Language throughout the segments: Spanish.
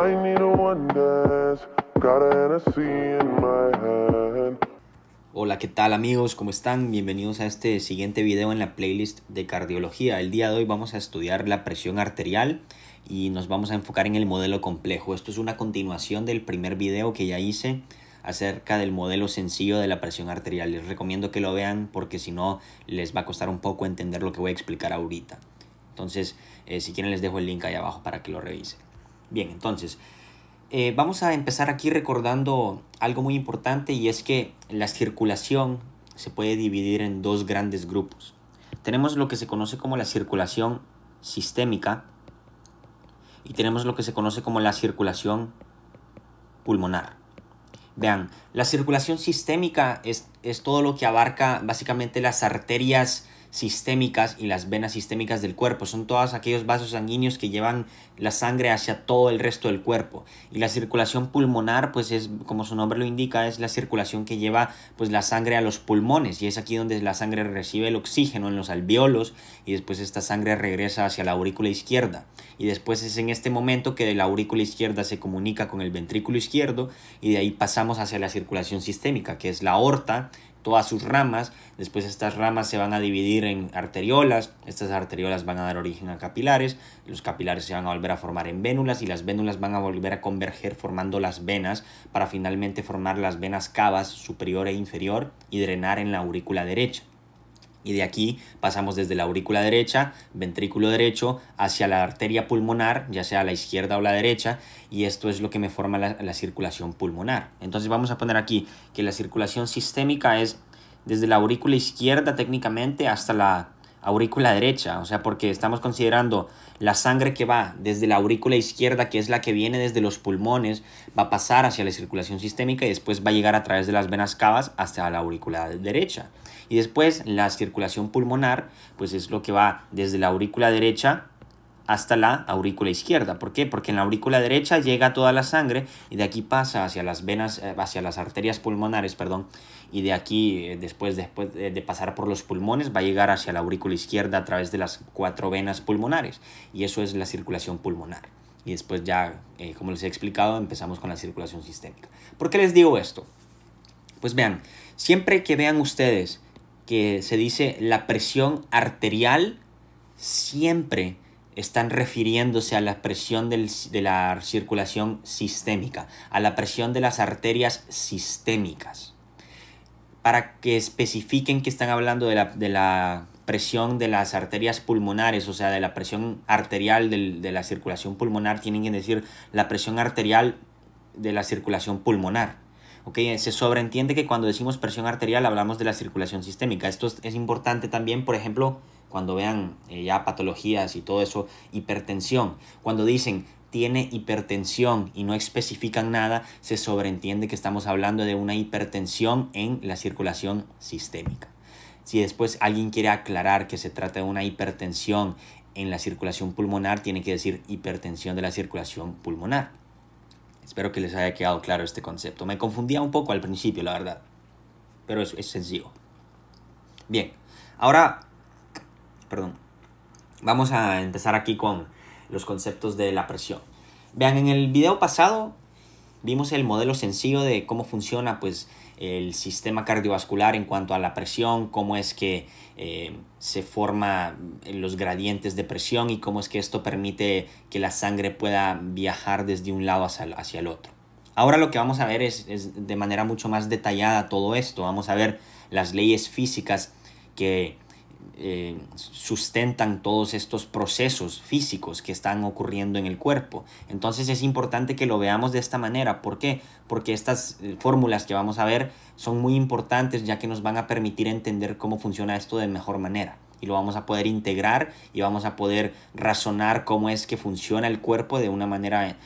I need a one dance, got a Hennessy in my hand. Hola, ¿qué tal amigos? ¿Cómo están? Bienvenidos a este siguiente video en la playlist de cardiología. El día de hoy vamos a estudiar la presión arterial y nos vamos a enfocar en el modelo complejo. Esto es una continuación del primer video que ya hice acerca del modelo sencillo de la presión arterial. Les recomiendo que lo vean porque si no les va a costar un poco entender lo que voy a explicar ahorita. Entonces, si quieren les dejo el link ahí abajo para que lo revisen. Bien, entonces, vamos a empezar aquí recordando algo muy importante, y es que la circulación se puede dividir en dos grandes grupos. Tenemos lo que se conoce como la circulación sistémica y tenemos lo que se conoce como la circulación pulmonar. Vean, la circulación sistémica es todo lo que abarca básicamente las arterias sistémicas y las venas sistémicas del cuerpo. Son todos aquellos vasos sanguíneos que llevan la sangre hacia todo el resto del cuerpo. Y la circulación pulmonar, pues es, como su nombre lo indica, es la circulación que lleva pues la sangre a los pulmones, y es aquí donde la sangre recibe el oxígeno en los alveolos y después esta sangre regresa hacia la aurícula izquierda, y después es en este momento que de la aurícula izquierda se comunica con el ventrículo izquierdo y de ahí pasamos hacia la circulación sistémica, que es la aorta, todas sus ramas. Después estas ramas se van a dividir en arteriolas, estas arteriolas van a dar origen a capilares, los capilares se van a volver a formar en vénulas y las vénulas van a volver a converger formando las venas para finalmente formar las venas cavas superior e inferior y drenar en la aurícula derecha. Y de aquí pasamos desde la aurícula derecha, ventrículo derecho, hacia la arteria pulmonar, ya sea la izquierda o la derecha, y esto es lo que me forma la circulación pulmonar. Entonces vamos a poner aquí que la circulación sistémica es desde la aurícula izquierda técnicamente hasta la aurícula derecha, o sea, porque estamos considerando la sangre que va desde la aurícula izquierda, que es la que viene desde los pulmones, va a pasar hacia la circulación sistémica y después va a llegar a través de las venas cavas hasta la aurícula derecha. Y después la circulación pulmonar, pues es lo que va desde la aurícula derecha hasta la aurícula izquierda. ¿Por qué? Porque en la aurícula derecha llega toda la sangre y de aquí pasa hacia las venas, hacia las arterias pulmonares, perdón, y de aquí, después de pasar por los pulmones, va a llegar hacia la aurícula izquierda a través de las 4 venas pulmonares, y eso es la circulación pulmonar. Y después ya, como les he explicado, empezamos con la circulación sistémica. ¿Por qué les digo esto? Pues vean, siempre que vean ustedes que se dice la presión arterial, siempre están refiriéndose a la presión de la circulación sistémica, a la presión de las arterias sistémicas, para que especifiquen que están hablando de la presión de las arterias pulmonares, o sea, de la presión arterial de la circulación pulmonar. Tienen que decir la presión arterial de la circulación pulmonar. Okay, se sobreentiende que cuando decimos presión arterial hablamos de la circulación sistémica. Esto es importante también, por ejemplo, cuando vean ya patologías y todo eso, hipertensión. Cuando dicen tiene hipertensión y no especifican nada, se sobreentiende que estamos hablando de una hipertensión en la circulación sistémica. Si después alguien quiere aclarar que se trata de una hipertensión en la circulación pulmonar, tiene que decir hipertensión de la circulación pulmonar. Espero que les haya quedado claro este concepto. Me confundía un poco al principio, la verdad, pero es sencillo. Bien, ahora, perdón, vamos a empezar aquí con los conceptos de la presión. Vean, en el video pasado vimos el modelo sencillo de cómo funciona pues el sistema cardiovascular en cuanto a la presión, cómo es que se forman los gradientes de presión y cómo es que esto permite que la sangre pueda viajar desde un lado hacia el otro. Ahora lo que vamos a ver es de manera mucho más detallada todo esto. Vamos a ver las leyes físicas que sustentan todos estos procesos físicos que están ocurriendo en el cuerpo. Entonces es importante que lo veamos de esta manera. ¿Por qué? Porque estas fórmulas que vamos a ver son muy importantes, ya que nos van a permitir entender cómo funciona esto de mejor manera, y lo vamos a poder integrar y vamos a poder razonar cómo es que funciona el cuerpo de una manera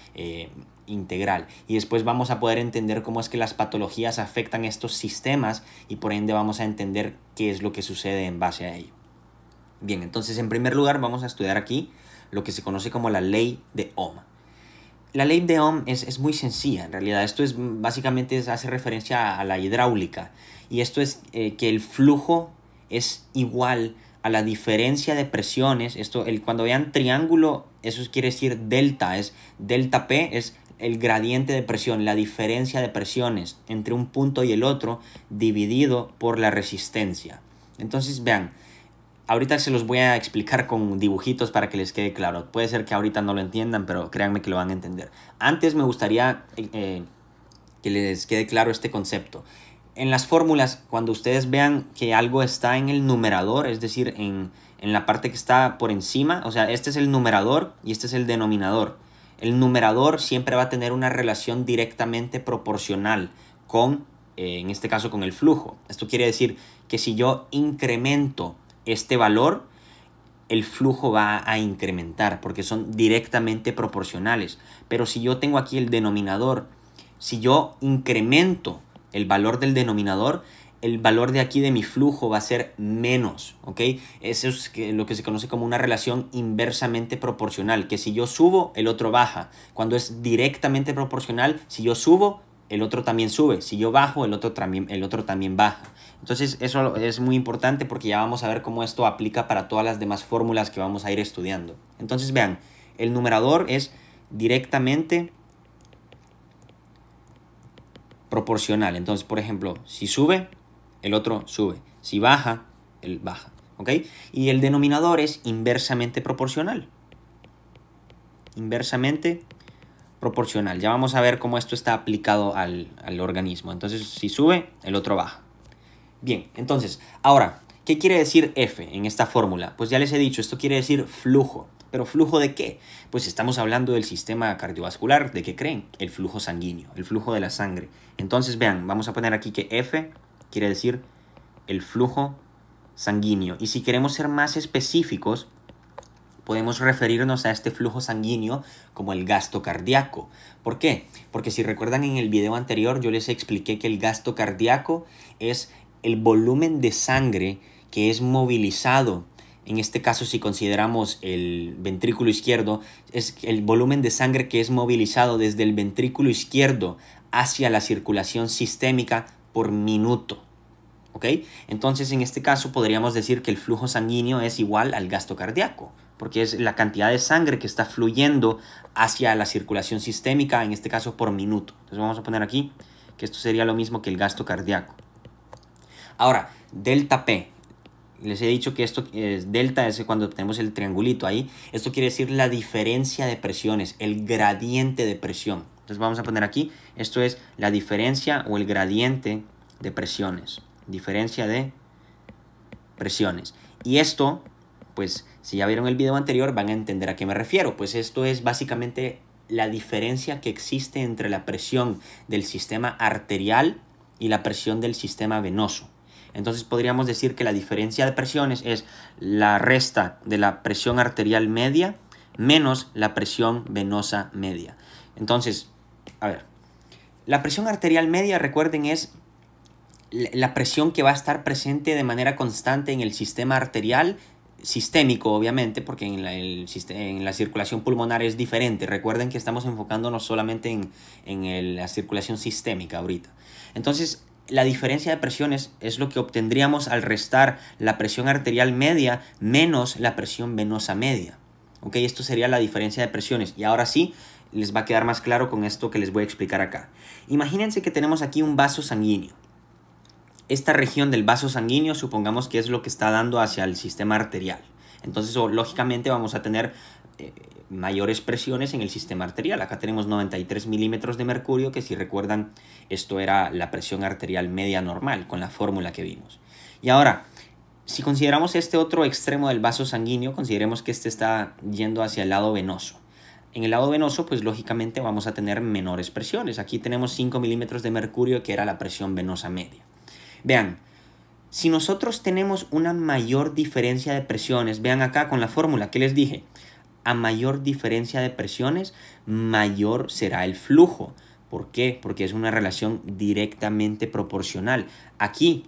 integral. Y después vamos a poder entender cómo es que las patologías afectan estos sistemas y por ende vamos a entender qué es lo que sucede en base a ello. Bien, entonces en primer lugar vamos a estudiar aquí lo que se conoce como la ley de Ohm. La ley de Ohm es muy sencilla en realidad. Esto es básicamente hace referencia a la hidráulica, y esto es que el flujo es igual a la diferencia de presiones. Cuando vean triángulo Eso quiere decir delta, es delta P, es el gradiente de presión, la diferencia de presiones entre un punto y el otro dividido por la resistencia. Entonces, vean, ahorita se los voy a explicar con dibujitos para que les quede claro. Puede ser que ahorita no lo entiendan, pero créanme que lo van a entender. Antes me gustaría que les quede claro este concepto. En las fórmulas, cuando ustedes vean que algo está en el numerador, es decir, en la parte que está por encima, o sea, este es el numerador y este es el denominador. El numerador siempre va a tener una relación directamente proporcional con, en este caso, con el flujo. Esto quiere decir que si yo incremento este valor, el flujo va a incrementar porque son directamente proporcionales. Pero si yo tengo aquí el denominador, si yo incremento el valor del denominador, el valor de aquí de mi flujo va a ser menos, ¿ok? Eso es lo que se conoce como una relación inversamente proporcional, que si yo subo, el otro baja. Cuando es directamente proporcional, si yo subo, el otro también sube. Si yo bajo, el otro también baja. Entonces, eso es muy importante porque ya vamos a ver cómo esto aplica para todas las demás fórmulas que vamos a ir estudiando. Entonces, vean, el numerador es directamente proporcional. Entonces, por ejemplo, si sube, el otro sube. Si baja, él baja. ¿Ok? Y el denominador es inversamente proporcional. Inversamente proporcional. Ya vamos a ver cómo esto está aplicado al organismo. Entonces, si sube, el otro baja. Bien, entonces, ahora, ¿qué quiere decir F en esta fórmula? Pues ya les he dicho, esto quiere decir flujo. ¿Pero flujo de qué? Pues estamos hablando del sistema cardiovascular. ¿De qué creen? El flujo sanguíneo, el flujo de la sangre. Entonces, vean, vamos a poner aquí que F quiere decir el flujo sanguíneo. Y si queremos ser más específicos, podemos referirnos a este flujo sanguíneo como el gasto cardíaco. ¿Por qué? Porque si recuerdan en el video anterior, yo les expliqué que el gasto cardíaco es el volumen de sangre que es movilizado. En este caso, si consideramos el ventrículo izquierdo, es el volumen de sangre que es movilizado desde el ventrículo izquierdo hacia la circulación sistémica por minuto. ¿Ok? Entonces, en este caso, podríamos decir que el flujo sanguíneo es igual al gasto cardíaco, porque es la cantidad de sangre que está fluyendo hacia la circulación sistémica, en este caso, por minuto. Entonces, vamos a poner aquí que esto sería lo mismo que el gasto cardíaco. Ahora, delta P. Les he dicho que esto es delta, es cuando tenemos el triangulito ahí. Esto quiere decir la diferencia de presiones, el gradiente de presión. Entonces vamos a poner aquí, esto es la diferencia o el gradiente de presiones. Diferencia de presiones. Y esto, pues si ya vieron el video anterior van a entender a qué me refiero. Pues esto es básicamente la diferencia que existe entre la presión del sistema arterial y la presión del sistema venoso. Entonces podríamos decir que la diferencia de presiones es la resta de la presión arterial media menos la presión venosa media. Entonces, a ver, la presión arterial media, recuerden, es la presión que va a estar presente de manera constante en el sistema arterial sistémico, obviamente, porque en la circulación pulmonar es diferente. Recuerden que estamos enfocándonos solamente en la circulación sistémica ahorita. Entonces, la diferencia de presiones es lo que obtendríamos al restar la presión arterial media menos la presión venosa media. ¿Ok? Esto sería la diferencia de presiones. Y ahora sí, les va a quedar más claro con esto que les voy a explicar acá. Imagínense que tenemos aquí un vaso sanguíneo. Esta región del vaso sanguíneo supongamos que es lo que está dando hacia el sistema arterial. Entonces, lógicamente vamos a tener mayores presiones en el sistema arterial. Acá tenemos 93 milímetros de mercurio, que si recuerdan, esto era la presión arterial media normal con la fórmula que vimos. Y ahora, si consideramos este otro extremo del vaso sanguíneo, consideremos que este está yendo hacia el lado venoso. En el lado venoso, pues lógicamente vamos a tener menores presiones. Aquí tenemos 5 milímetros de mercurio, que era la presión venosa media. Vean, si nosotros tenemos una mayor diferencia de presiones, vean acá con la fórmula que les dije, a mayor diferencia de presiones, mayor será el flujo. ¿Por qué? Porque es una relación directamente proporcional. Aquí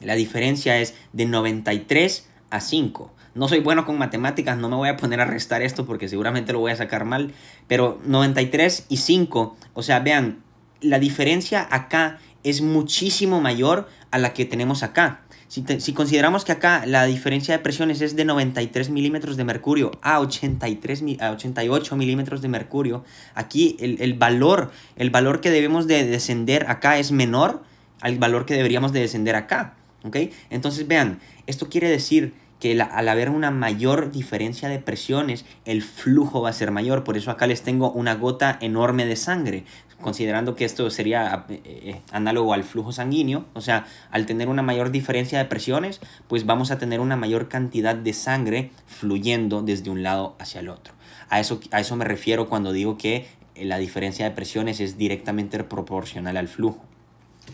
la diferencia es de 93 a 5. No soy bueno con matemáticas, no me voy a poner a restar esto porque seguramente lo voy a sacar mal. Pero 93 y 5, o sea, vean, la diferencia acá es muchísimo mayor a la que tenemos acá. Si consideramos que acá la diferencia de presiones es de 93 milímetros de mercurio a 88 milímetros de mercurio, aquí el valor que debemos de descender acá es menor al valor que deberíamos de descender acá, ¿ok? Entonces, vean, esto quiere decir que al haber una mayor diferencia de presiones, el flujo va a ser mayor. Por eso acá les tengo una gota enorme de sangre, considerando que esto sería análogo al flujo sanguíneo. O sea, al tener una mayor diferencia de presiones, pues vamos a tener una mayor cantidad de sangre fluyendo desde un lado hacia el otro. A eso me refiero cuando digo que la diferencia de presiones es directamente proporcional al flujo.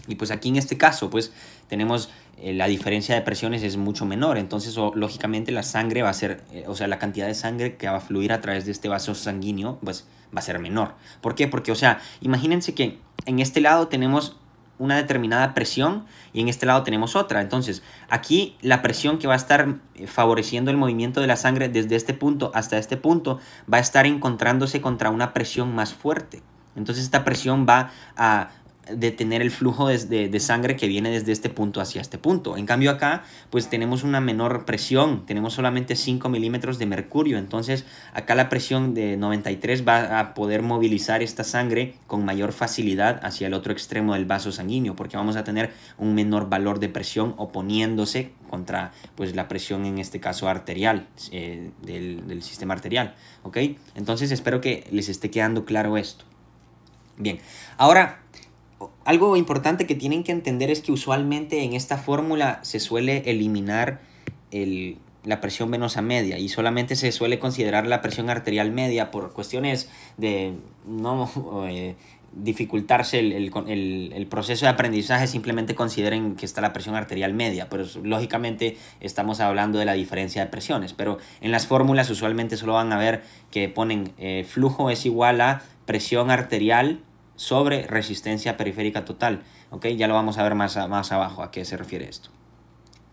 Y pues aquí en este caso, pues tenemos la diferencia de presiones es mucho menor. Entonces, lógicamente la sangre va a ser, o sea, la cantidad de sangre que va a fluir a través de este vaso sanguíneo, pues va a ser menor. ¿Por qué? Porque, o sea, imagínense que en este lado tenemos una determinada presión y en este lado tenemos otra. Entonces, aquí la presión que va a estar favoreciendo el movimiento de la sangre desde este punto hasta este punto va a estar encontrándose contra una presión más fuerte. Entonces, esta presión va a detener el flujo de sangre que viene desde este punto hacia este punto. En cambio acá, pues tenemos una menor presión, tenemos solamente 5 milímetros de mercurio, entonces acá la presión de 93 va a poder movilizar esta sangre con mayor facilidad hacia el otro extremo del vaso sanguíneo, porque vamos a tener un menor valor de presión oponiéndose contra, pues, la presión en este caso arterial, del sistema arterial, ¿ok? Entonces espero que les esté quedando claro esto. Bien, ahora, algo importante que tienen que entender es que usualmente en esta fórmula se suele eliminar la presión venosa media y solamente se suele considerar la presión arterial media por cuestiones de no dificultarse el proceso de aprendizaje. Simplemente consideren que está la presión arterial media, pero lógicamente estamos hablando de la diferencia de presiones, pero en las fórmulas usualmente solo van a ver que ponen flujo es igual a presión arterial sobre resistencia periférica total, ¿ok? Ya lo vamos a ver más abajo a qué se refiere esto.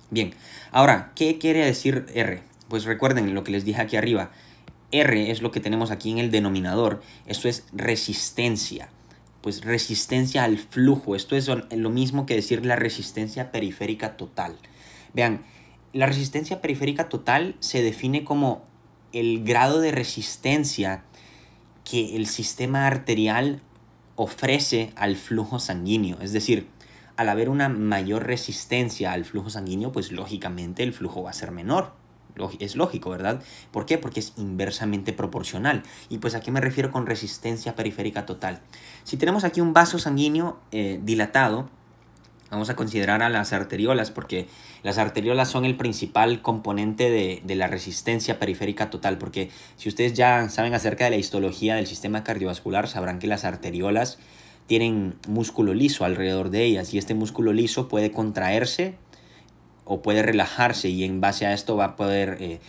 Bien, ahora, ¿qué quiere decir R? Pues recuerden lo que les dije aquí arriba. R es lo que tenemos aquí en el denominador. Esto es resistencia, pues resistencia al flujo. Esto es lo mismo que decir la resistencia periférica total. Vean, la resistencia periférica total se define como el grado de resistencia que el sistema arterial ofrece al flujo sanguíneo. Es decir, al haber una mayor resistencia al flujo sanguíneo, pues lógicamente el flujo va a ser menor. Es lógico, ¿verdad? ¿Por qué? Porque es inversamente proporcional. Y pues, ¿a qué me refiero con resistencia periférica total? Si tenemos aquí un vaso sanguíneo dilatado, vamos a considerar a las arteriolas, porque las arteriolas son el principal componente de la resistencia periférica total, porque si ustedes ya saben acerca de la histología del sistema cardiovascular, sabrán que las arteriolas tienen músculo liso alrededor de ellas, y este músculo liso puede contraerse o puede relajarse, y en base a esto va a poder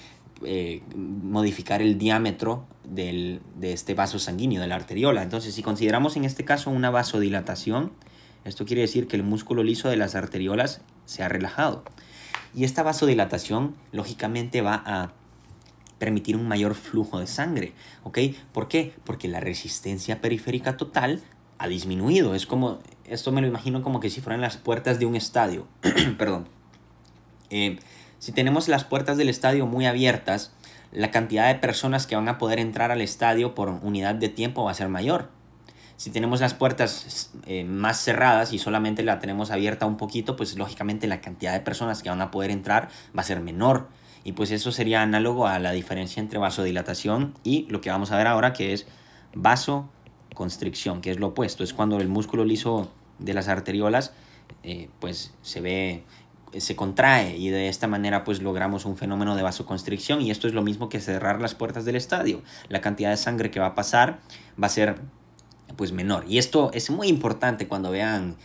modificar el diámetro de este vaso sanguíneo, de la arteriola. Entonces, si consideramos en este caso una vasodilatación, esto quiere decir que el músculo liso de las arteriolas se ha relajado. Y esta vasodilatación, lógicamente, va a permitir un mayor flujo de sangre, ¿ok? ¿Por qué? Porque la resistencia periférica total ha disminuido. Es como, esto me lo imagino como que si fueran las puertas de un estadio. Perdón. Si tenemos las puertas del estadio muy abiertas, la cantidad de personas que van a poder entrar al estadio por unidad de tiempo va a ser mayor. Si tenemos las puertas más cerradas y solamente la tenemos abierta un poquito, pues lógicamente la cantidad de personas que van a poder entrar va a ser menor. Y pues eso sería análogo a la diferencia entre vasodilatación y lo que vamos a ver ahora, que es vasoconstricción, que es lo opuesto. Es cuando el músculo liso de las arteriolas pues se contrae, y de esta manera pues logramos un fenómeno de vasoconstricción. Y esto es lo mismo que cerrar las puertas del estadio. La cantidad de sangre que va a pasar va a ser pues menor. Y esto es muy importante cuando vean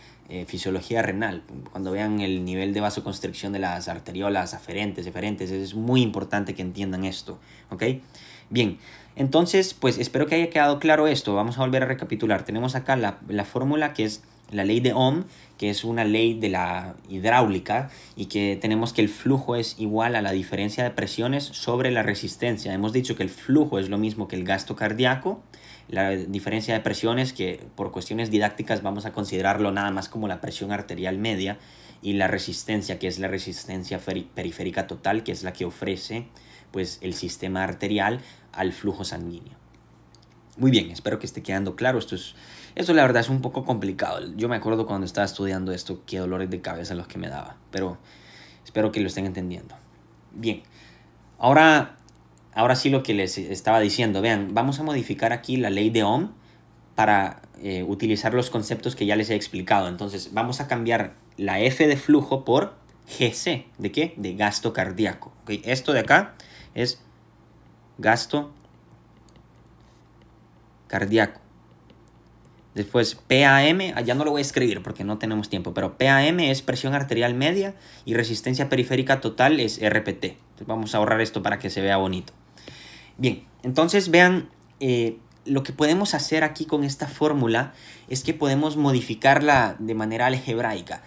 fisiología renal, cuando vean el nivel de vasoconstricción de las arteriolas aferentes, eferentes. Es muy importante que entiendan esto, ¿ok? Bien, entonces, pues espero que haya quedado claro esto. Vamos a volver a recapitular. Tenemos acá la fórmula, que es la ley de Ohm, que es una ley de la hidráulica, y que tenemos que el flujo es igual a la diferencia de presiones sobre la resistencia. Hemos dicho que el flujo es lo mismo que el gasto cardíaco. La diferencia de presiones, que por cuestiones didácticas vamos a considerarlo nada más como la presión arterial media, y la resistencia, que es la resistencia periférica total, que es la que ofrece pues el sistema arterial al flujo sanguíneo. Muy bien, espero que esté quedando claro. Esto la verdad es un poco complicado. Yo me acuerdo cuando estaba estudiando esto, qué dolores de cabeza los que me daba, pero espero que lo estén entendiendo. Bien, ahora sí lo que les estaba diciendo. Vean, vamos a modificar aquí la ley de Ohm para utilizar los conceptos que ya les he explicado. Entonces vamos a cambiar la F de flujo por GC. ¿De qué? De gasto cardíaco. ¿Okay? Esto de acá es gasto cardíaco. Después PAM, ya no lo voy a escribir porque no tenemos tiempo, pero PAM es presión arterial media y resistencia periférica total es RPT. Entonces vamos a ahorrar esto para que se vea bonito. Bien, entonces vean, lo que podemos hacer aquí con esta fórmula es que podemos modificarla de manera algebraica.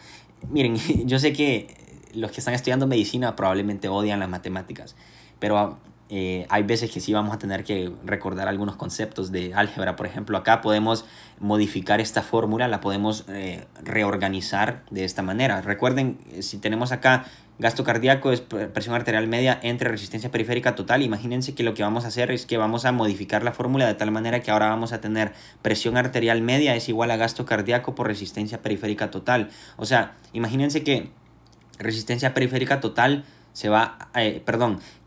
Miren, yo sé que los que están estudiando medicina probablemente odian las matemáticas, pero hay veces que sí vamos a tener que recordar algunos conceptos de álgebra. Por ejemplo, acá podemos modificar esta fórmula, la podemos reorganizar de esta manera. Recuerden, si tenemos acá gasto cardíaco es presión arterial media entre resistencia periférica total, imagínense que lo que vamos a hacer es que vamos a modificar la fórmula de tal manera que ahora vamos a tener presión arterial media es igual a gasto cardíaco por resistencia periférica total. O sea, imagínense que resistencia periférica total se va,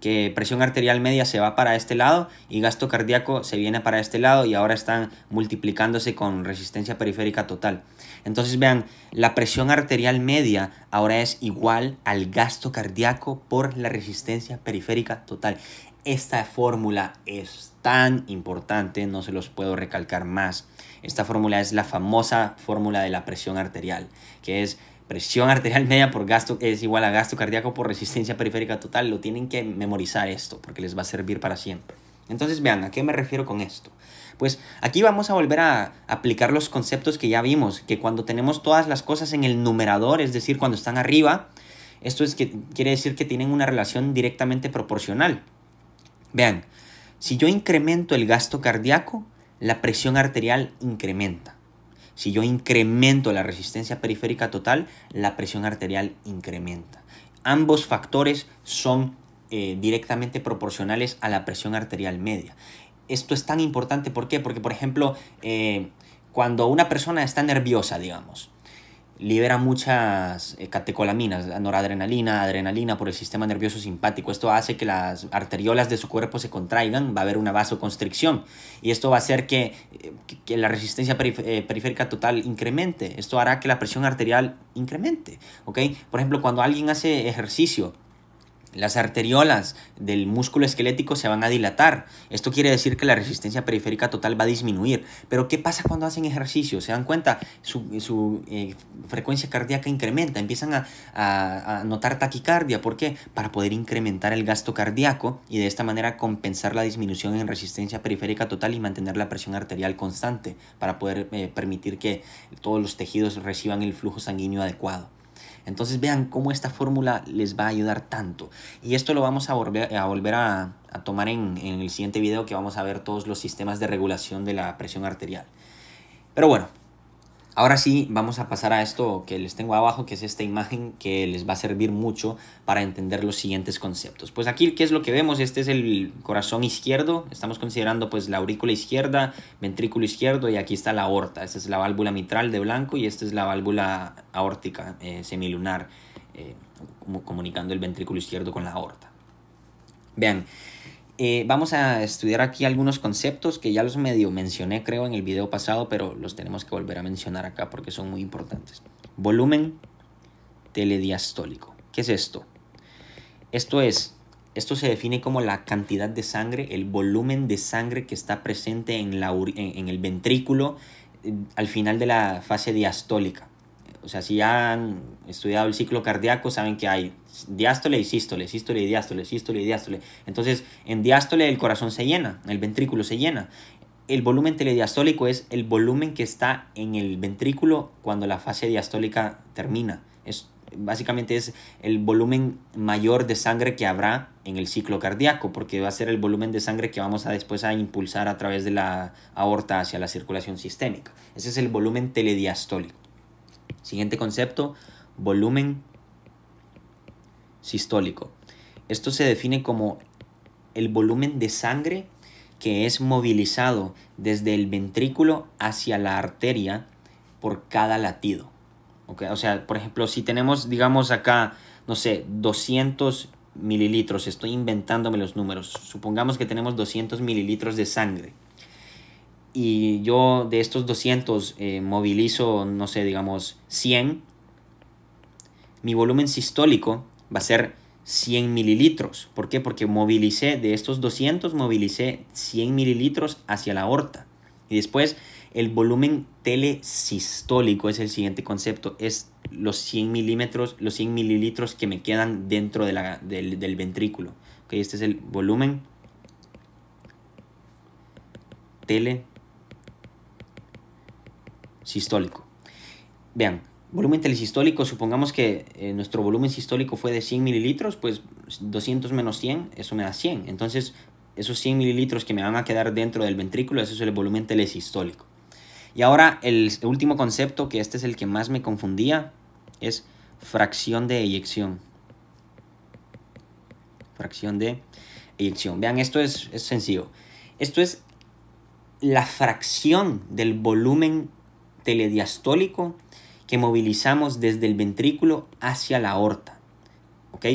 que presión arterial media se va para este lado y gasto cardíaco se viene para este lado, y ahora están multiplicándose con resistencia periférica total. Entonces vean, la presión arterial media ahora es igual al gasto cardíaco por la resistencia periférica total. Esta fórmula es tan importante, no se los puedo recalcar más. Esta fórmula es la famosa fórmula de la presión arterial, que es presión arterial media por gasto es igual a gasto cardíaco por resistencia periférica total. Lo tienen que memorizar esto porque les va a servir para siempre. Entonces vean, ¿a qué me refiero con esto? Pues aquí vamos a volver a aplicar los conceptos que ya vimos, que cuando tenemos todas las cosas en el numerador, es decir, cuando están arriba, esto es que quiere decir que tienen una relación directamente proporcional. Vean, si yo incremento el gasto cardíaco, la presión arterial incrementa. Si yo incremento la resistencia periférica total, la presión arterial incrementa. Ambos factores son directamente proporcionales a la presión arterial media. Esto es tan importante, ¿por qué? Porque, por ejemplo, cuando una persona está nerviosa, digamos, libera muchas catecolaminas, noradrenalina, adrenalina por el sistema nervioso simpático. Esto hace que las arteriolas de su cuerpo se contraigan, va a haber una vasoconstricción, y esto va a hacer que la resistencia periférica total incremente. Esto hará que la presión arterial incremente, ¿ok? Por ejemplo, cuando alguien hace ejercicio, las arteriolas del músculo esquelético se van a dilatar. Esto quiere decir que la resistencia periférica total va a disminuir. Pero ¿qué pasa cuando hacen ejercicio? ¿Se dan cuenta? Su frecuencia cardíaca incrementa. Empiezan a notar taquicardia. ¿Por qué? Para poder incrementar el gasto cardíaco y de esta manera compensar la disminución en resistencia periférica total y mantener la presión arterial constante para poder permitir que todos los tejidos reciban el flujo sanguíneo adecuado. Entonces vean cómo esta fórmula les va a ayudar tanto. Y esto lo vamos a volver a tomar en el siguiente video, que vamos a ver todos los sistemas de regulación de la presión arterial. Pero bueno, ahora sí vamos a pasar a esto que les tengo abajo, que es esta imagen que les va a servir mucho para entender los siguientes conceptos. Pues aquí, ¿qué es lo que vemos? Este es el corazón izquierdo. Estamos considerando pues la aurícula izquierda, ventrículo izquierdo, y aquí está la aorta. Esta es la válvula mitral de blanco y esta es la válvula aórtica semilunar, comunicando el ventrículo izquierdo con la aorta. Vean, vamos a estudiar aquí algunos conceptos que ya los medio mencioné, creo, en el video pasado, pero los tenemos que volver a mencionar acá porque son muy importantes. Volumen telediastólico. ¿Qué es esto? Esto se define como la cantidad de sangre, el volumen de sangre que está presente en el ventrículo al final de la fase diastólica. O sea, si ya han estudiado el ciclo cardíaco, saben que hay diástole y sístole, sístole y diástole, sístole y diástole. Entonces, en diástole el corazón se llena, el ventrículo se llena. El volumen telediastólico es el volumen que está en el ventrículo cuando la fase diastólica termina. Básicamente es el volumen mayor de sangre que habrá en el ciclo cardíaco, porque va a ser el volumen de sangre que vamos a después a impulsar a través de la aorta hacia la circulación sistémica. Ese es el volumen telediastólico. Siguiente concepto, volumen sistólico. Esto se define como el volumen de sangre que es movilizado desde el ventrículo hacia la arteria por cada latido. ¿Okay? O sea, por ejemplo, si tenemos, digamos acá, no sé, 200 mililitros, estoy inventándome los números, supongamos que tenemos 200 mililitros de sangre y yo de estos 200 movilizo, no sé, digamos 100, mi volumen sistólico va a ser 100 mililitros. ¿Por qué? Porque movilicé de estos 200, movilicé 100 mililitros hacia la aorta. Y después el volumen telesistólico es el siguiente concepto, es los 100 mililitros que me quedan dentro de del ventrículo. Okay, este es el volumen telesistólico. Vean, volumen telesistólico, supongamos que nuestro volumen sistólico fue de 100 mililitros, pues 200 menos 100, eso me da 100. Entonces, esos 100 mililitros que me van a quedar dentro del ventrículo, eso es el volumen telesistólico. Y ahora el último concepto, que este es el que más me confundía, es fracción de eyección. Fracción de eyección. Vean, esto es sencillo. Esto es la fracción del volumen telediastólico que movilizamos desde el ventrículo hacia la aorta. ¿Ok?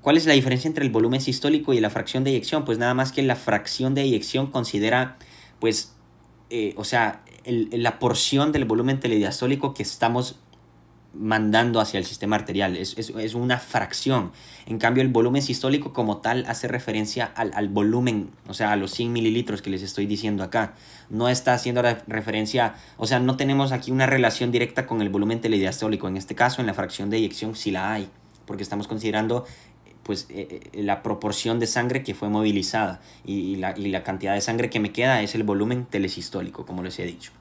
¿Cuál es la diferencia entre el volumen sistólico y la fracción de eyección? Pues nada más que la fracción de eyección considera, pues, o sea, la porción del volumen telediastólico que estamos mandando hacia el sistema arterial. Es una fracción. En cambio, el volumen sistólico como tal hace referencia al volumen, o sea, a los 100 mililitros que les estoy diciendo acá. No está haciendo referencia, o sea, no tenemos aquí una relación directa con el volumen telediastólico. En este caso, en la fracción de eyección sí la hay, porque estamos considerando, pues, la proporción de sangre que fue movilizada y la cantidad de sangre que me queda es el volumen telesistólico, como les he dicho.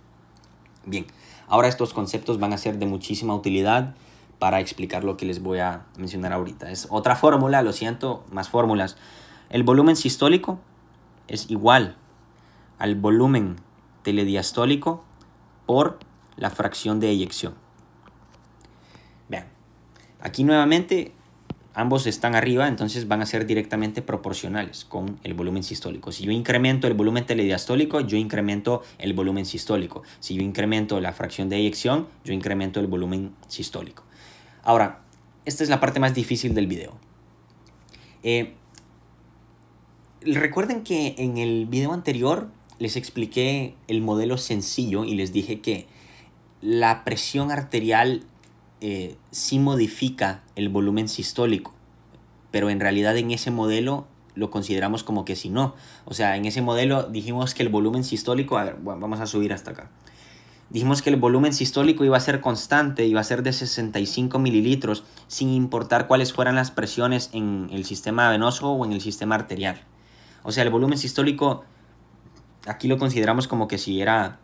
Bien, ahora estos conceptos van a ser de muchísima utilidad para explicar lo que les voy a mencionar ahorita. Es otra fórmula, lo siento, más fórmulas. El volumen sistólico es igual al volumen telediastólico por la fracción de eyección. Vean, aquí nuevamente ambos están arriba, entonces van a ser directamente proporcionales con el volumen sistólico. Si yo incremento el volumen telediastólico, yo incremento el volumen sistólico. Si yo incremento la fracción de eyección, yo incremento el volumen sistólico. Ahora, esta es la parte más difícil del video. Recuerden que en el video anterior les expliqué el modelo sencillo y les dije que la presión arterial sí modifica el volumen sistólico, pero en realidad en ese modelo lo consideramos como que si no. O sea, en ese modelo dijimos que el volumen sistólico, a ver, bueno, vamos a subir hasta acá. Dijimos que el volumen sistólico iba a ser constante, iba a ser de 65 mililitros, sin importar cuáles fueran las presiones en el sistema venoso o en el sistema arterial. O sea, el volumen sistólico aquí lo consideramos como que si era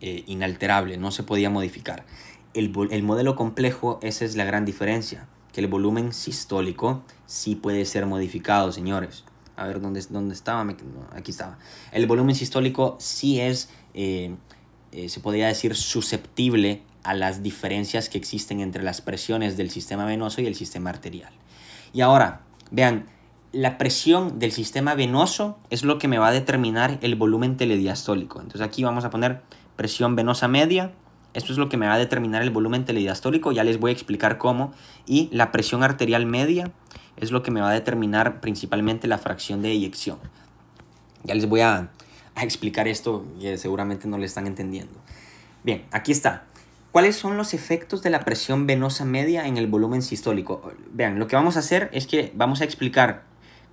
inalterable, no se podía modificar. El modelo complejo, esa es la gran diferencia, que el volumen sistólico sí puede ser modificado, señores. A ver, ¿dónde estaba? Aquí estaba. El volumen sistólico sí es, se podría decir, susceptible a las diferencias que existen entre las presiones del sistema venoso y el sistema arterial. Y ahora, vean, la presión del sistema venoso es lo que me va a determinar el volumen telediastólico. Entonces aquí vamos a poner presión venosa media. Esto es lo que me va a determinar el volumen telediastólico, ya les voy a explicar cómo. Y la presión arterial media es lo que me va a determinar principalmente la fracción de eyección. Ya les voy a explicar esto, que seguramente no le están entendiendo. Bien, aquí está. ¿Cuáles son los efectos de la presión venosa media en el volumen sistólico? Vean, lo que vamos a hacer es que vamos a explicar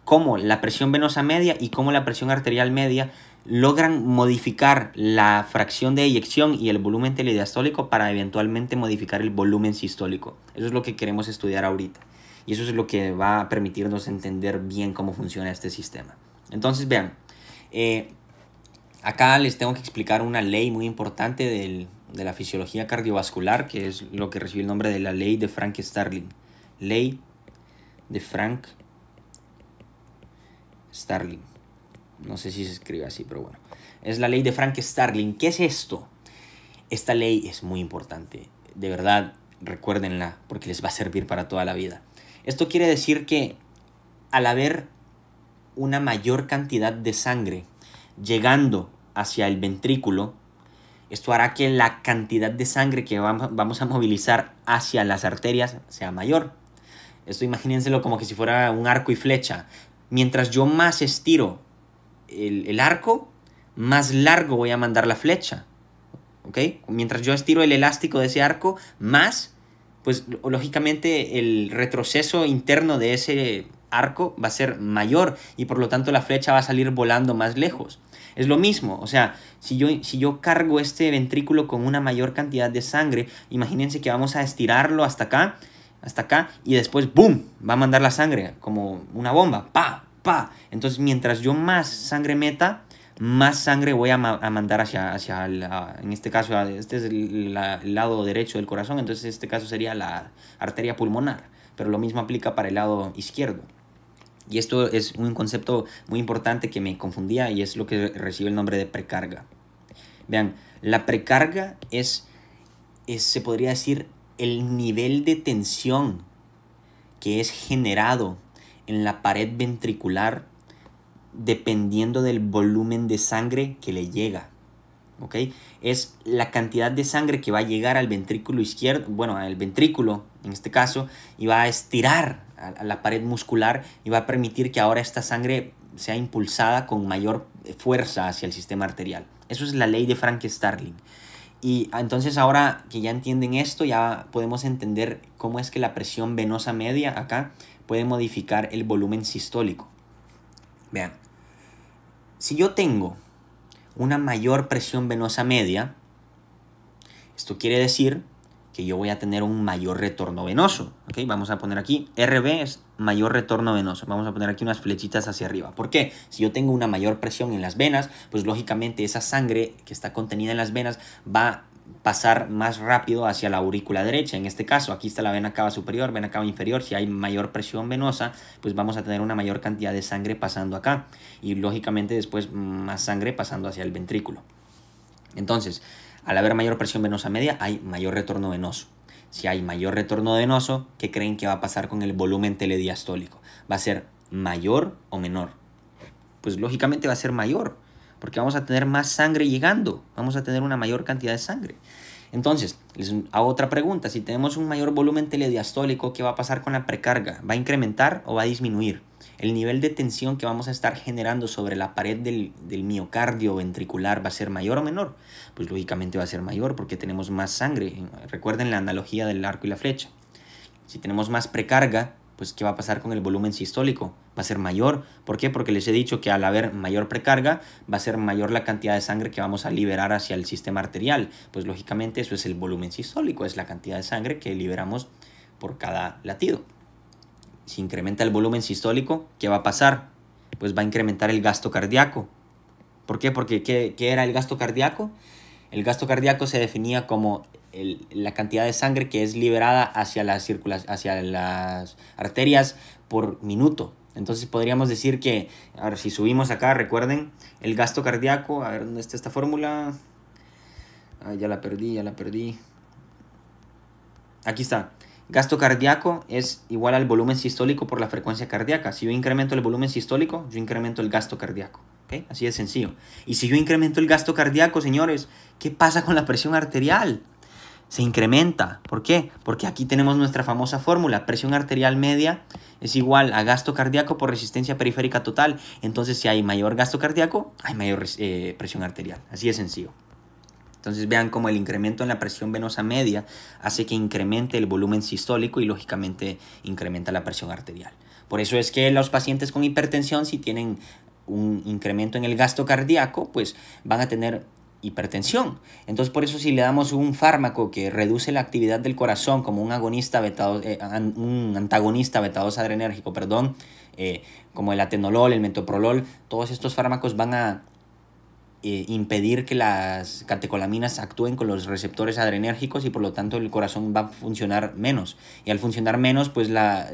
cómo la presión venosa media y cómo la presión arterial media logran modificar la fracción de eyección y el volumen telediastólico para eventualmente modificar el volumen sistólico. Eso es lo que queremos estudiar ahorita. Y eso es lo que va a permitirnos entender bien cómo funciona este sistema. Entonces, vean, acá les tengo que explicar una ley muy importante de la fisiología cardiovascular, que es lo que recibe el nombre de la ley de Frank Starling. Ley de Frank Starling. No sé si se escribe así, pero bueno. Es la ley de Frank Starling. ¿Qué es esto? Esta ley es muy importante. De verdad, recuérdenla, porque les va a servir para toda la vida. Esto quiere decir que al haber una mayor cantidad de sangre llegando hacia el ventrículo, esto hará que la cantidad de sangre que vamos a movilizar hacia las arterias sea mayor. Esto imagínenselo como que si fuera un arco y flecha. Mientras yo más estiro el arco, más largo voy a mandar la flecha. ¿Ok? Mientras yo estiro el elástico de ese arco, más, pues lógicamente el retroceso interno de ese arco va a ser mayor y por lo tanto la flecha va a salir volando más lejos. Es lo mismo, o sea, si yo cargo este ventrículo con una mayor cantidad de sangre, imagínense que vamos a estirarlo hasta acá, y después ¡boom! Va a mandar la sangre como una bomba, ¡pa! ¡Pa! Entonces mientras yo más sangre meta, más sangre voy a mandar hacia la, en este caso, este es el lado derecho del corazón, entonces en este caso sería la arteria pulmonar, pero lo mismo aplica para el lado izquierdo. Y esto es un concepto muy importante que me confundía y es lo que recibe el nombre de precarga. Vean, la precarga es se podría decir, el nivel de tensión que es generado en la pared ventricular dependiendo del volumen de sangre que le llega. ¿Ok? Es la cantidad de sangre que va a llegar al ventrículo izquierdo, bueno, al ventrículo en este caso, y va a estirar a la pared muscular y va a permitir que ahora esta sangre sea impulsada con mayor fuerza hacia el sistema arterial. Eso es la ley de Frank Starling. Y entonces ahora que ya entienden esto, ya podemos entender cómo es que la presión venosa media acá puede modificar el volumen sistólico. Vean, si yo tengo una mayor presión venosa media, esto quiere decir que yo voy a tener un mayor retorno venoso. ¿Okay? Vamos a poner aquí, RV es mayor retorno venoso. Vamos a poner aquí unas flechitas hacia arriba. ¿Por qué? Si yo tengo una mayor presión en las venas, pues lógicamente esa sangre que está contenida en las venas va a pasar más rápido hacia la aurícula derecha. En este caso, aquí está la vena cava superior, vena cava inferior. Si hay mayor presión venosa, pues vamos a tener una mayor cantidad de sangre pasando acá. Y lógicamente después más sangre pasando hacia el ventrículo. Entonces, al haber mayor presión venosa media, hay mayor retorno venoso. Si hay mayor retorno venoso, ¿qué creen que va a pasar con el volumen telediastólico? ¿Va a ser mayor o menor? Pues lógicamente va a ser mayor, porque vamos a tener más sangre llegando. Vamos a tener una mayor cantidad de sangre. Entonces, les hago otra pregunta. Si tenemos un mayor volumen telediastólico, ¿qué va a pasar con la precarga? ¿Va a incrementar o va a disminuir? El nivel de tensión que vamos a estar generando sobre la pared del miocardio ventricular va a ser mayor o menor. Pues lógicamente va a ser mayor porque tenemos más sangre. Recuerden la analogía del arco y la flecha. Si tenemos más precarga, pues ¿qué va a pasar con el volumen sistólico? Va a ser mayor. ¿Por qué? Porque les he dicho que al haber mayor precarga va a ser mayor la cantidad de sangre que vamos a liberar hacia el sistema arterial. Pues lógicamente eso es el volumen sistólico, es la cantidad de sangre que liberamos por cada latido. Si incrementa el volumen sistólico, ¿qué va a pasar? Pues va a incrementar el gasto cardíaco. ¿Por qué? Porque ¿qué era el gasto cardíaco? El gasto cardíaco se definía como la cantidad de sangre que es liberada hacia las arterias por minuto. Entonces podríamos decir que, a ver, si subimos acá, recuerden, el gasto cardíaco, a ver, ¿dónde está esta fórmula? Ah, ya la perdí. Aquí está. Gasto cardíaco es igual al volumen sistólico por la frecuencia cardíaca. Si yo incremento el volumen sistólico, yo incremento el gasto cardíaco. ¿Okay? Así de sencillo. Y si yo incremento el gasto cardíaco, señores, ¿qué pasa con la presión arterial? Se incrementa. ¿Por qué? Porque aquí tenemos nuestra famosa fórmula. Presión arterial media es igual a gasto cardíaco por resistencia periférica total. Entonces, si hay mayor gasto cardíaco, hay mayor presión arterial. Así de sencillo. Entonces vean cómo el incremento en la presión venosa media hace que incremente el volumen sistólico y lógicamente incrementa la presión arterial. Por eso es que los pacientes con hipertensión, si tienen un incremento en el gasto cardíaco, pues van a tener hipertensión. Entonces por eso si le damos un fármaco que reduce la actividad del corazón como un agonista un antagonista beta-2 adrenérgico, como el atenolol, el metoprolol, todos estos fármacos van a impedir que las catecolaminas actúen con los receptores adrenérgicos y por lo tanto el corazón va a funcionar menos, y al funcionar menos pues la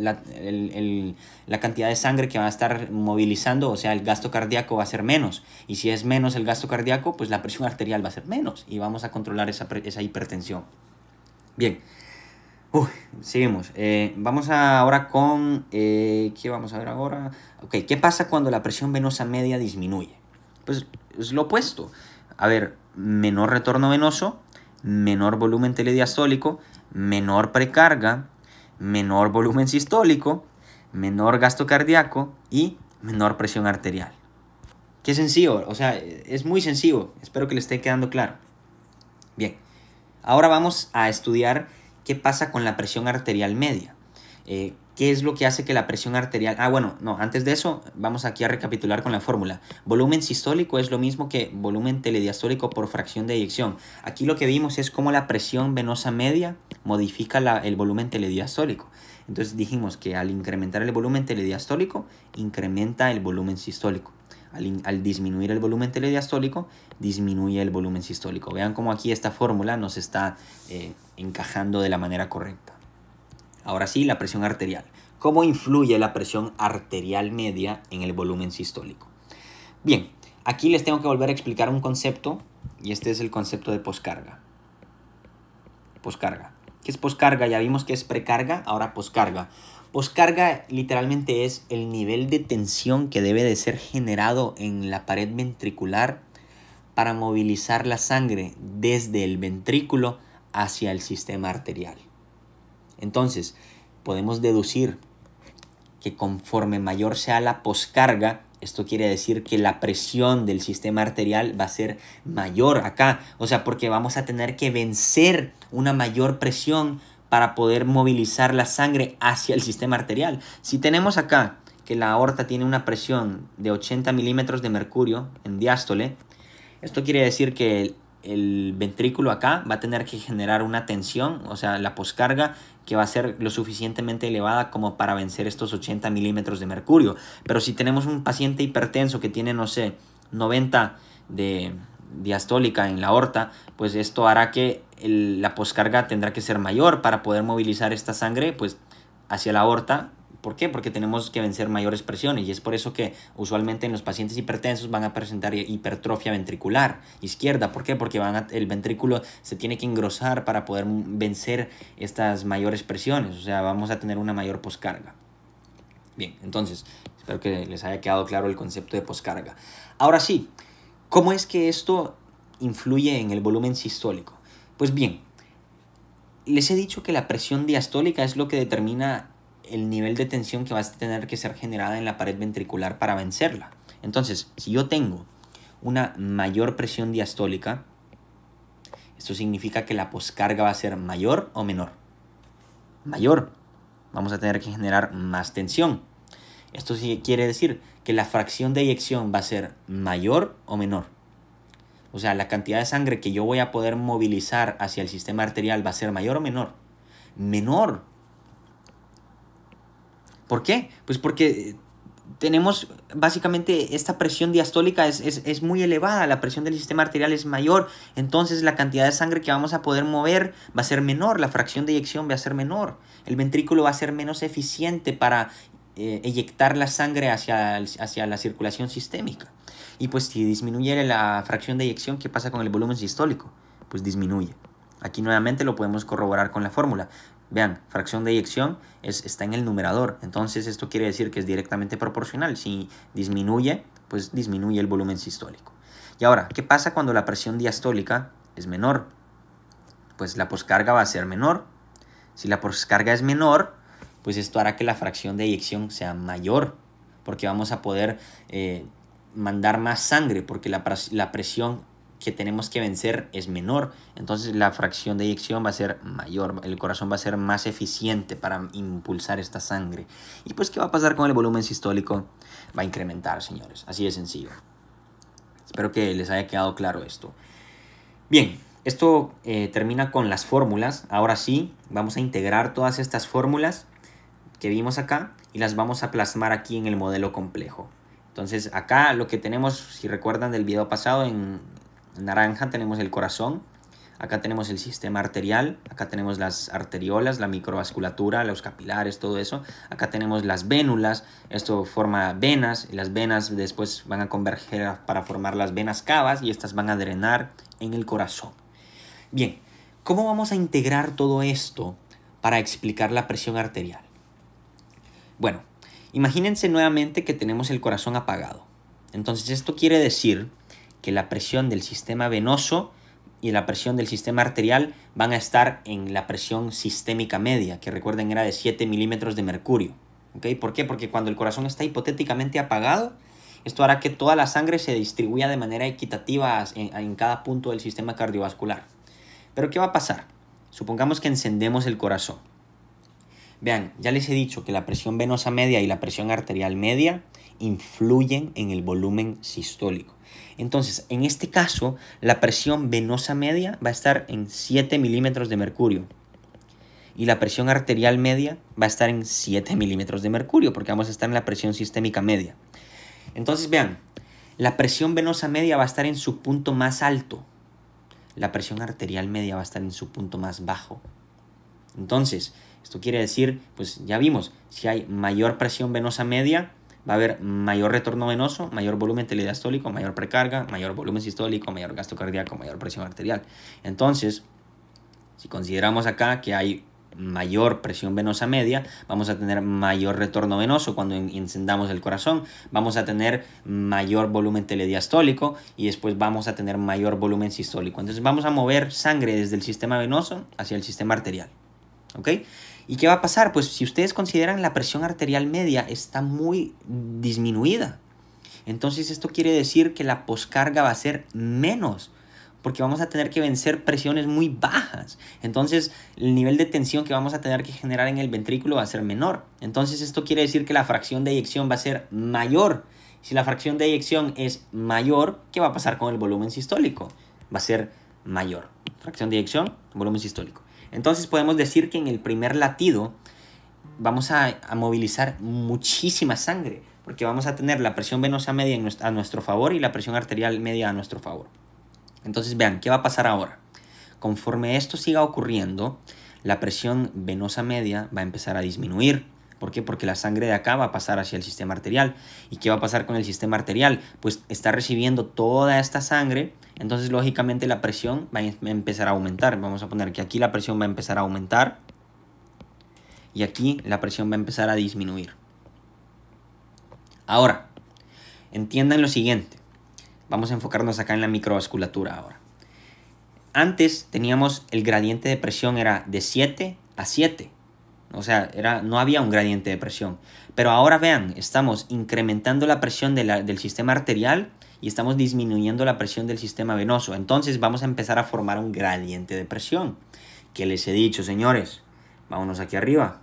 cantidad de sangre que va a estar movilizando, o sea el gasto cardíaco va a ser menos, y si es menos el gasto cardíaco pues la presión arterial va a ser menos y vamos a controlar esa hipertensión. Bien, Seguimos. Vamos ahora con... ¿qué vamos a ver ahora? Ok, ¿qué pasa cuando la presión venosa media disminuye? Pues es lo opuesto. A ver, menor retorno venoso, menor volumen telediastólico, menor precarga, menor volumen sistólico, menor gasto cardíaco y menor presión arterial. Qué sencillo, o sea, es muy sencillo. Espero que le esté quedando claro. Bien, ahora vamos a estudiar qué pasa con la presión arterial media. ¿Qué es lo que hace que la presión arterial... antes de eso vamos aquí a recapitular con la fórmula. Volumen sistólico es lo mismo que volumen telediastólico por fracción de eyección. Aquí lo que vimos es cómo la presión venosa media modifica el volumen telediastólico. Entonces dijimos que al incrementar el volumen telediastólico, incrementa el volumen sistólico. Al disminuir el volumen telediastólico, disminuye el volumen sistólico. Vean cómo aquí esta fórmula nos está encajando de la manera correcta. Ahora sí, la presión arterial. ¿Cómo influye la presión arterial media en el volumen sistólico? Bien, aquí les tengo que volver a explicar un concepto, y este es el concepto de poscarga. Poscarga. ¿Qué es poscarga? Ya vimos que es precarga, ahora poscarga. Poscarga literalmente es el nivel de tensión que debe de ser generado en la pared ventricular para movilizar la sangre desde el ventrículo hacia el sistema arterial. Entonces, podemos deducir que conforme mayor sea la poscarga, esto quiere decir que la presión del sistema arterial va a ser mayor acá. O sea, porque vamos a tener que vencer una mayor presión para poder movilizar la sangre hacia el sistema arterial. Si tenemos acá que la aorta tiene una presión de 80 milímetros de mercurio en diástole, esto quiere decir que el ventrículo acá va a tener que generar una tensión, o sea, la poscarga, que va a ser lo suficientemente elevada como para vencer estos 80 milímetros de mercurio. Pero si tenemos un paciente hipertenso que tiene, no sé, 90 de diastólica en la aorta, pues esto hará que la poscarga tendrá que ser mayor para poder movilizar esta sangre pues hacia la aorta. ¿Por qué? Porque tenemos que vencer mayores presiones, y es por eso que usualmente en los pacientes hipertensos van a presentar hipertrofia ventricular izquierda. ¿Por qué? Porque el ventrículo se tiene que engrosar para poder vencer estas mayores presiones, o sea, vamos a tener una mayor poscarga. Bien, entonces espero que les haya quedado claro el concepto de poscarga. Ahora sí, ¿cómo es que esto influye en el volumen sistólico? Pues bien, les he dicho que la presión diastólica es lo que determina el nivel de tensión que va a tener que ser generada en la pared ventricular para vencerla. Entonces, si yo tengo una mayor presión diastólica, esto significa que la poscarga va a ser mayor o menor. Mayor. Vamos a tener que generar más tensión. Esto quiere decir que la fracción de eyección va a ser mayor o menor. O sea, la cantidad de sangre que yo voy a poder movilizar hacia el sistema arterial va a ser mayor o menor. Menor. ¿Por qué? Pues porque tenemos básicamente esta presión diastólica es muy elevada. La presión del sistema arterial es mayor. Entonces la cantidad de sangre que vamos a poder mover va a ser menor. La fracción de eyección va a ser menor. El ventrículo va a ser menos eficiente para eyectar la sangre hacia la circulación sistémica. Y pues si disminuye la fracción de eyección, ¿qué pasa con el volumen sistólico? Pues disminuye. Aquí nuevamente lo podemos corroborar con la fórmula. Vean, fracción de eyección está en el numerador. Entonces esto quiere decir que es directamente proporcional. Si disminuye, pues disminuye el volumen sistólico. Y ahora, ¿qué pasa cuando la presión diastólica es menor? Pues la poscarga va a ser menor. Si la poscarga es menor, pues esto hará que la fracción de eyección sea mayor, porque vamos a poder mandar más sangre, porque la presión que tenemos que vencer es menor. Entonces la fracción de eyección va a ser mayor, el corazón va a ser más eficiente para impulsar esta sangre. Y pues, ¿qué va a pasar con el volumen sistólico? Va a incrementar, señores, así de sencillo. Espero que les haya quedado claro esto. Bien, esto termina con las fórmulas. Ahora sí, vamos a integrar todas estas fórmulas que vimos acá y las vamos a plasmar aquí en el modelo complejo. Entonces acá lo que tenemos, si recuerdan del video pasado, en naranja tenemos el corazón, acá tenemos el sistema arterial, acá tenemos las arteriolas, la microvasculatura, los capilares, todo eso. Acá tenemos las vénulas, esto forma venas, y las venas después van a converger para formar las venas cavas, y estas van a drenar en el corazón. Bien, ¿cómo vamos a integrar todo esto para explicar la presión arterial. Bueno, imagínense nuevamente que tenemos el corazón apagado. Entonces esto quiere decir que la presión del sistema venoso y la presión del sistema arterial van a estar en la presión sistémica media, que recuerden era de 7 milímetros de mercurio. ¿Ok? ¿Por qué? Porque cuando el corazón está hipotéticamente apagado, esto hará que toda la sangre se distribuya de manera equitativa en cada punto del sistema cardiovascular. Pero ¿qué va a pasar? Supongamos que encendemos el corazón. Vean, ya les he dicho que la presión venosa media y la presión arterial media influyen en el volumen sistólico. Entonces, en este caso, la presión venosa media va a estar en 7 milímetros de mercurio y la presión arterial media va a estar en 7 milímetros de mercurio, porque vamos a estar en la presión sistémica media. Entonces, vean, la presión venosa media va a estar en su punto más alto. La presión arterial media va a estar en su punto más bajo. Entonces, esto quiere decir, pues ya vimos, si hay mayor presión venosa media, va a haber mayor retorno venoso, mayor volumen telediastólico, mayor precarga, mayor volumen sistólico, mayor gasto cardíaco, mayor presión arterial. Entonces, si consideramos acá que hay mayor presión venosa media, vamos a tener mayor retorno venoso cuando encendamos el corazón, vamos a tener mayor volumen telediastólico y después vamos a tener mayor volumen sistólico. Entonces vamos a mover sangre desde el sistema venoso hacia el sistema arterial. ¿Ok? ¿Y qué va a pasar? Pues si ustedes consideran, la presión arterial media está muy disminuida. Entonces esto quiere decir que la poscarga va a ser menos, porque vamos a tener que vencer presiones muy bajas. Entonces, el nivel de tensión que vamos a tener que generar en el ventrículo va a ser menor. Entonces, esto quiere decir que la fracción de eyección va a ser mayor. Si la fracción de eyección es mayor, ¿qué va a pasar con el volumen sistólico? Va a ser mayor. Fracción de eyección, volumen sistólico. Entonces, podemos decir que en el primer latido vamos a movilizar muchísima sangre, porque vamos a tener la presión venosa media a nuestro favor y la presión arterial media a nuestro favor. Entonces vean, ¿qué va a pasar ahora? Conforme esto siga ocurriendo, la presión venosa media va a empezar a disminuir. ¿Por qué? Porque la sangre de acá va a pasar hacia el sistema arterial. ¿Y qué va a pasar con el sistema arterial? Pues está recibiendo toda esta sangre, entonces lógicamente la presión va a empezar a aumentar. Vamos a poner que aquí la presión va a empezar a aumentar y aquí la presión va a empezar a disminuir. Ahora, entiendan lo siguiente. Vamos a enfocarnos acá en la microvasculatura ahora. Antes teníamos el gradiente de presión era de 7 a 7. O sea, no había un gradiente de presión. Pero ahora vean, estamos incrementando la presión del sistema arterial y estamos disminuyendo la presión del sistema venoso. Entonces vamos a empezar a formar un gradiente de presión. ¿Qué les he dicho, señores? Vámonos aquí arriba.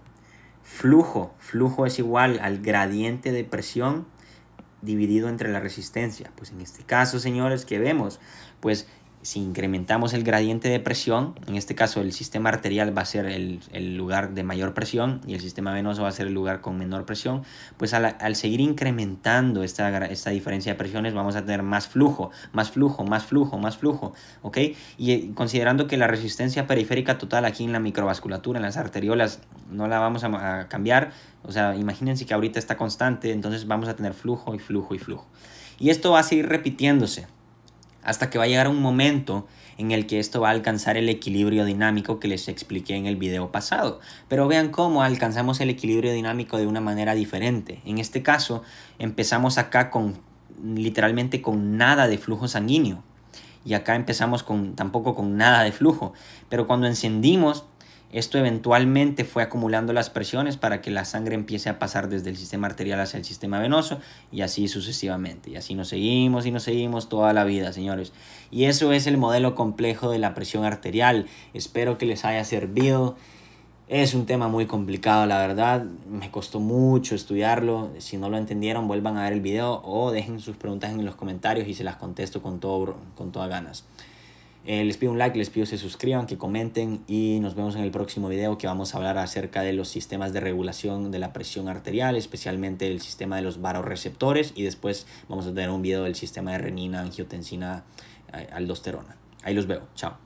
Flujo. Flujo es igual al gradiente de presión dividido entre la resistencia. Pues en este caso, señores, ¿qué vemos? Pues si incrementamos el gradiente de presión, en este caso el sistema arterial va a ser el lugar de mayor presión y el sistema venoso va a ser el lugar con menor presión, pues al seguir incrementando esta diferencia de presiones vamos a tener más flujo, más flujo, más flujo, más flujo, ¿ok? Y considerando que la resistencia periférica total aquí en la microvasculatura, en las arteriolas, no la vamos a cambiar, o sea, imagínense que ahorita está constante, entonces vamos a tener flujo y flujo y flujo. Y esto va a seguir repitiéndose, hasta que va a llegar un momento en el que esto va a alcanzar el equilibrio dinámico que les expliqué en el video pasado. Pero vean cómo alcanzamos el equilibrio dinámico de una manera diferente. En este caso, empezamos acá literalmente con nada de flujo sanguíneo. Y acá empezamos tampoco con nada de flujo. Pero cuando encendimos, esto eventualmente fue acumulando las presiones para que la sangre empiece a pasar desde el sistema arterial hacia el sistema venoso y así sucesivamente. Y así nos seguimos y nos seguimos toda la vida, señores. Y eso es el modelo complejo de la presión arterial. Espero que les haya servido. Es un tema muy complicado, la verdad. Me costó mucho estudiarlo. Si no lo entendieron, vuelvan a ver el video o dejen sus preguntas en los comentarios y se las contesto con todas ganas. Les pido un like, les pido que se suscriban, que comenten y nos vemos en el próximo video, que vamos a hablar acerca de los sistemas de regulación de la presión arterial, especialmente el sistema de los varoreceptores, y después vamos a tener un video del sistema de renina, angiotensina, aldosterona. Ahí los veo, chao.